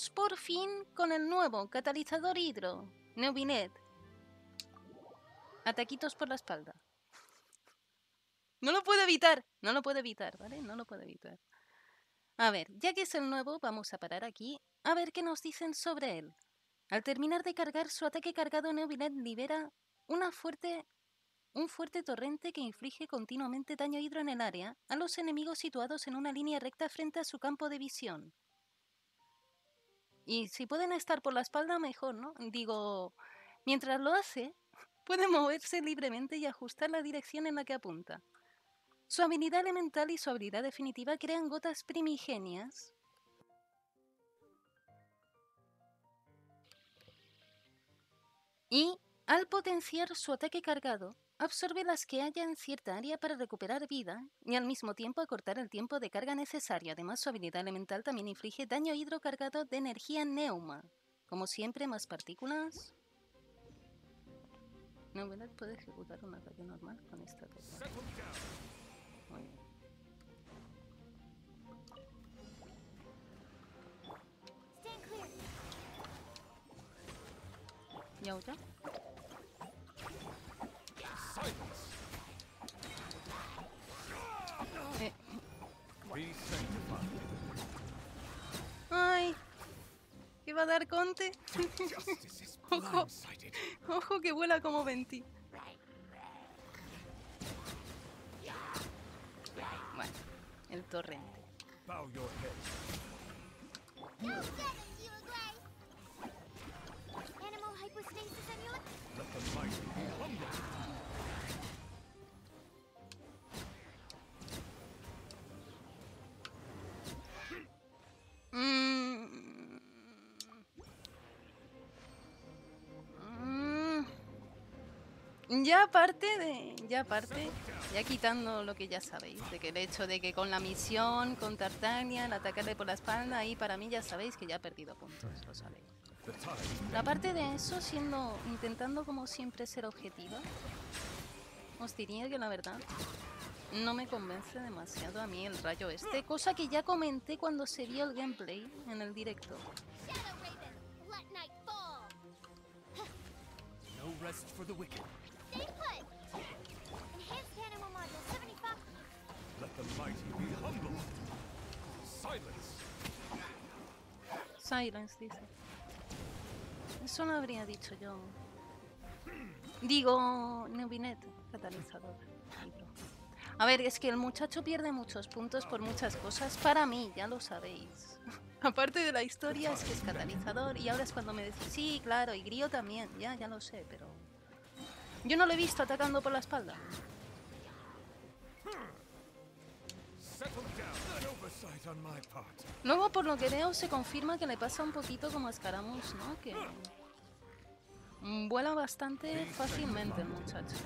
Vamos por fin con el nuevo catalizador hidro, Neuvillette. Ataquitos por la espalda. No lo puedo evitar, no lo puedo evitar, ¿vale? No lo puedo evitar. A ver, ya que es el nuevo, vamos a parar aquí a ver qué nos dicen sobre él. Al terminar de cargar su ataque cargado, Neuvillette libera un fuerte torrente que inflige continuamente daño hidro en el área a los enemigos situados en una línea recta frente a su campo de visión. Y si pueden estar por la espalda, mejor, ¿no? Digo, mientras lo hace, puede moverse libremente y ajustar la dirección en la que apunta. Su habilidad elemental y su habilidad definitiva crean gotas primigenias. Y, al potenciar su ataque cargado, absorbe las que haya en cierta área para recuperar vida y al mismo tiempo acortar el tiempo de carga necesario. Además, su habilidad elemental también inflige daño hidro cargado de energía neuma. Como siempre, más partículas. Neuvillette puede ejecutar un ataque normal con esta tecla. Muy bien. ¿Y ahora? Ay, ¿qué va a dar Conte? Ojo, ojo que vuela como Venti. Bueno, el torrente. Ya quitando lo que ya sabéis, de que el hecho de que con la misión, con Tartania, el atacarle por la espalda, ahí para mí ya sabéis que ya he perdido puntos, lo sabéis. La parte de eso, intentando como siempre ser objetiva, os diría que la verdad no me convence demasiado a mí el rayo este, cosa que ya comenté cuando se vio el gameplay en el directo. No rest for the wicked. Silence, dice. Eso no habría dicho yo. Digo, Neuvillette, catalizador. A ver, es que el muchacho pierde muchos puntos por muchas cosas. Para mí, ya lo sabéis. Aparte de la historia, es que es catalizador. Y ahora es cuando me decís, sí, claro, y Grio también. Ya lo sé, pero... yo no lo he visto atacando por la espalda. Luego, por lo que veo, se confirma que le pasa un poquito como a Scaramouche, ¿no? Que vuela bastante fácilmente el muchacho.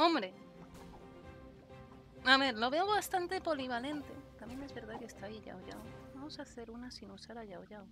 Hombre, a ver, lo veo bastante polivalente. También es verdad que está ahí Yaoyao. Vamos a hacer una sin usar a Yaoyao.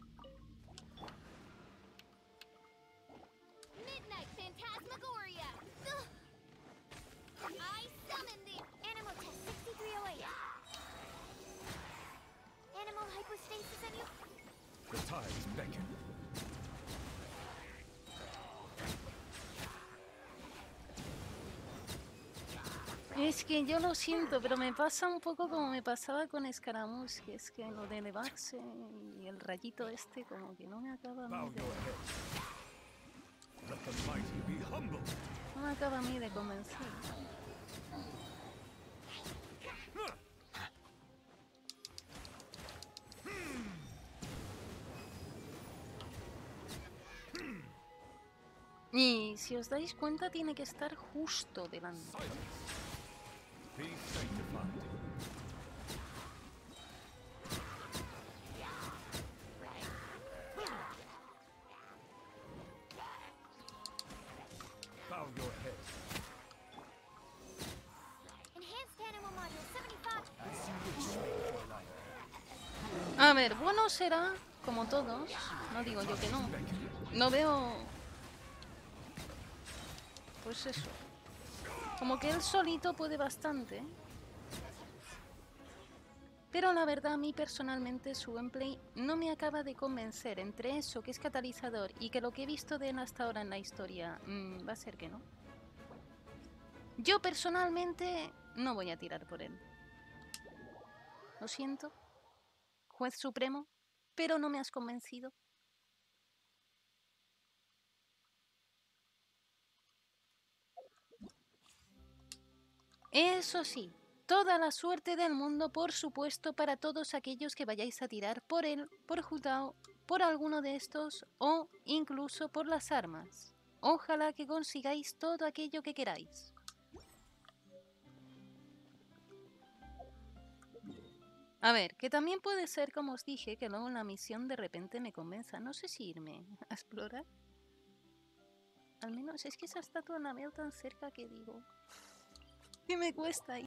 Es que yo lo siento, pero me pasa un poco como me pasaba con Scaramouche, que es que lo de elevarse y el rayito este como que no me acaba a mí de... no me acaba a mí de convencer. Y si os dais cuenta tiene que estar justo delante. A ver, bueno será, como todos. No digo yo que no. No veo... Pues eso. Como que él solito puede bastante. Pero la verdad, a mí personalmente su gameplay no me acaba de convencer. Entre eso, que es catalizador, y que lo que he visto de él hasta ahora en la historia... va a ser que no. Yo personalmente no voy a tirar por él. Lo siento, juez supremo, pero no me has convencido. Eso sí, toda la suerte del mundo, por supuesto, para todos aquellos que vayáis a tirar por él, por Jutao, por alguno de estos o incluso por las armas. Ojalá que consigáis todo aquello que queráis. A ver, que también puede ser, como os dije, que luego en la misión de repente me convenza. No sé si irme a explorar. Al menos es que esa estatua la veo tan cerca que digo... ¿Qué me cuesta ir?